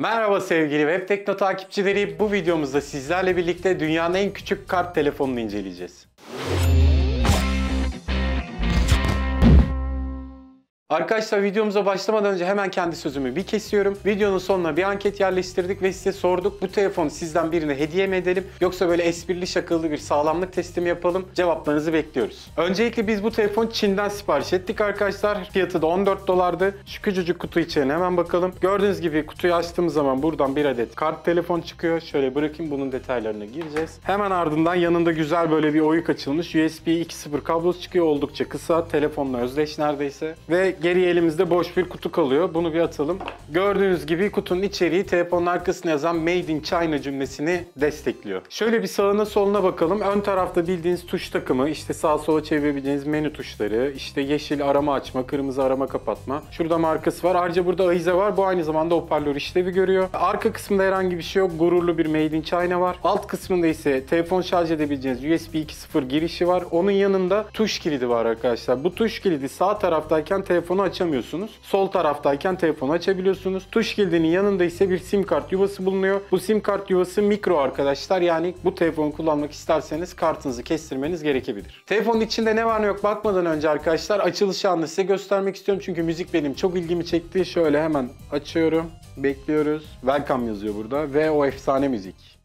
Merhaba sevgili Webtekno takipçileri, bu videomuzda sizlerle birlikte dünyanın en küçük kart telefonunu inceleyeceğiz. Arkadaşlar videomuza başlamadan önce hemen kendi sözümü bir kesiyorum. Videonun sonuna bir anket yerleştirdik ve size sorduk. Bu telefonu sizden birine hediye mi edelim yoksa böyle esprili şakalı bir sağlamlık testi mi yapalım? Cevaplarınızı bekliyoruz. Öncelikle biz bu telefonu Çin'den sipariş ettik arkadaşlar. Fiyatı da 14 dolardı. Şu küçücük kutu içine hemen bakalım. Gördüğünüz gibi kutuyu açtığımız zaman buradan bir adet kart telefon çıkıyor. Şöyle bırakayım, bunun detaylarına gireceğiz. Hemen ardından yanında güzel böyle bir oyuk açılmış USB 2.0 kablosu çıkıyor. Oldukça kısa. Telefonla özdeş neredeyse. Ve geriye elimizde boş bir kutu kalıyor. Bunu bir atalım. Gördüğünüz gibi kutunun içeriği telefonun arkasına yazan Made in China cümlesini destekliyor. Şöyle bir sağına soluna bakalım. Ön tarafta bildiğiniz tuş takımı, işte sağa sola çevirebileceğiniz menü tuşları, işte yeşil arama açma, kırmızı arama kapatma. Şurada markası var. Ayrıca burada ahize var. Bu aynı zamanda hoparlör işlevi görüyor. Arka kısmında herhangi bir şey yok. Gururlu bir Made in China var. Alt kısmında ise telefon şarj edebileceğiniz USB 2.0 girişi var. Onun yanında tuş kilidi var arkadaşlar. Bu tuş kilidi sağ taraftayken telefonu açamıyorsunuz. Sol taraftayken telefonu açabiliyorsunuz. Tuş kilidinin yanında ise bir SIM kart yuvası bulunuyor. Bu SIM kart yuvası mikro arkadaşlar. Yani bu telefonu kullanmak isterseniz kartınızı kestirmeniz gerekebilir. Telefonun içinde ne var ne yok bakmadan önce arkadaşlar açılış anını size göstermek istiyorum. Çünkü müzik benim çok ilgimi çekti. Şöyle hemen açıyorum. Bekliyoruz. Welcome yazıyor burada ve o efsane müzik.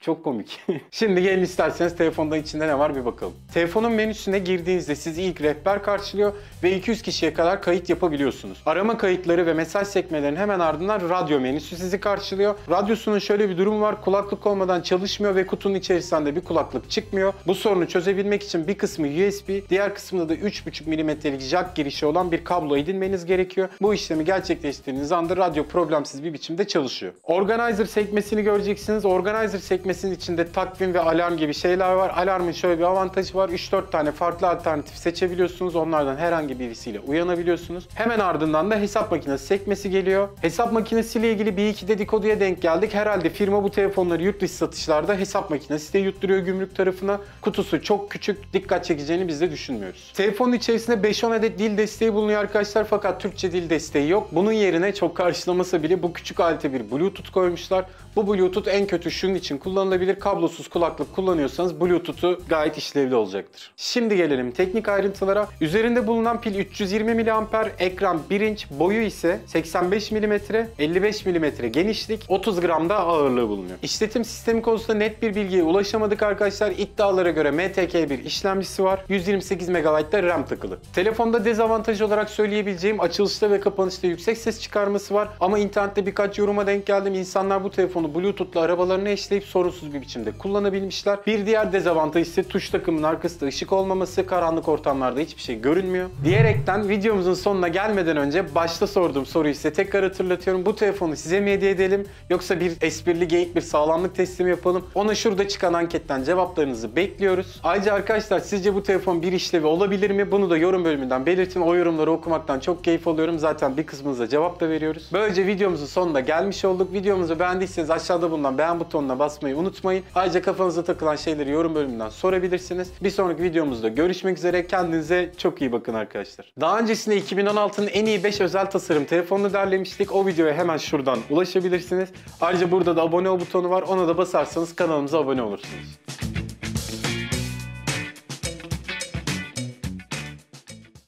Çok komik. Şimdi gelin isterseniz telefonda içinde ne var bir bakalım. Telefonun menüsüne girdiğinizde sizi ilk rehber karşılıyor ve 200 kişiye kadar kayıt yapabiliyorsunuz. Arama kayıtları ve mesaj sekmelerinin hemen ardından radyo menüsü sizi karşılıyor. Radyosunun şöyle bir durumu var. Kulaklık olmadan çalışmıyor ve kutunun içerisinde bir kulaklık çıkmıyor. Bu sorunu çözebilmek için bir kısmı USB, diğer kısmında da 3,5 mm'lik jack girişi olan bir kablo edinmeniz gerekiyor. Bu işlemi gerçekleştirdiğiniz anda radyo problemsiz bir biçimde çalışıyor. Organizer sekmesini göreceksiniz. Organizer sekmesi içinde takvim ve alarm gibi şeyler var. Alarmın şöyle bir avantajı var. 3-4 tane farklı alternatif seçebiliyorsunuz. Onlardan herhangi birisiyle uyanabiliyorsunuz. Hemen ardından da hesap makinesi sekmesi geliyor. Hesap makinesiyle ilgili bir iki dedikoduya denk geldik. Herhalde firma bu telefonları yurt dışı satışlarda hesap makinesi de yutturuyor gümrük tarafına. Kutusu çok küçük. Dikkat çekeceğini biz de düşünmüyoruz. Telefonun içerisinde 5-10 adet dil desteği bulunuyor arkadaşlar. Fakat Türkçe dil desteği yok. Bunun yerine çok karşılaması bile bu küçük alete bir Bluetooth koymuşlar. Bu Bluetooth en kötü şunun için kullanılabilir. Kablosuz kulaklık kullanıyorsanız Bluetooth'u gayet işlevli olacaktır. Şimdi gelelim teknik ayrıntılara. Üzerinde bulunan pil 320 mAh, ekran 1 inç, boyu ise 85 mm, 55 mm genişlik, 30 gram da ağırlığı bulunuyor. İşletim sistemi konusunda net bir bilgiye ulaşamadık arkadaşlar. İddialara göre MTK bir işlemcisi var. 128 MB da RAM takılı. Telefonda dezavantaj olarak söyleyebileceğim açılışta ve kapanışta yüksek ses çıkarması var. Ama internette birkaç yoruma denk geldim. İnsanlar bu telefonu Bluetooth'la arabalarına eşleyip sorunsuz bir biçimde kullanabilmişler. Bir diğer dezavantaj ise tuş takımının arkasında ışık olmaması, karanlık ortamlarda hiçbir şey görünmüyor. Diyerekten videomuzun sonuna gelmeden önce başta sorduğum soruyu size tekrar hatırlatıyorum. Bu telefonu size mi hediye edelim yoksa bir esprili geyik bir sağlamlık testi mi yapalım? Ona şurada çıkan anketten cevaplarınızı bekliyoruz. Ayrıca arkadaşlar sizce bu telefon bir işlevi olabilir mi? Bunu da yorum bölümünden belirtin. O yorumları okumaktan çok keyif alıyorum. Zaten bir kısmınıza cevap da veriyoruz. Böylece videomuzun sonuna gelmiş olduk. Videomuzu beğendiyseniz aşağıda bulunan beğen butonuna basmayı unutmayın. Ayrıca kafanıza takılan şeyleri yorum bölümünden sorabilirsiniz. Bir sonraki videomuzda görüşmek üzere. Kendinize çok iyi bakın arkadaşlar. Daha öncesinde 2016'nın en iyi 5 özel tasarım telefonunu derlemiştik. O videoya hemen şuradan ulaşabilirsiniz. Ayrıca burada da abone ol butonu var. Ona da basarsanız kanalımıza abone olursunuz.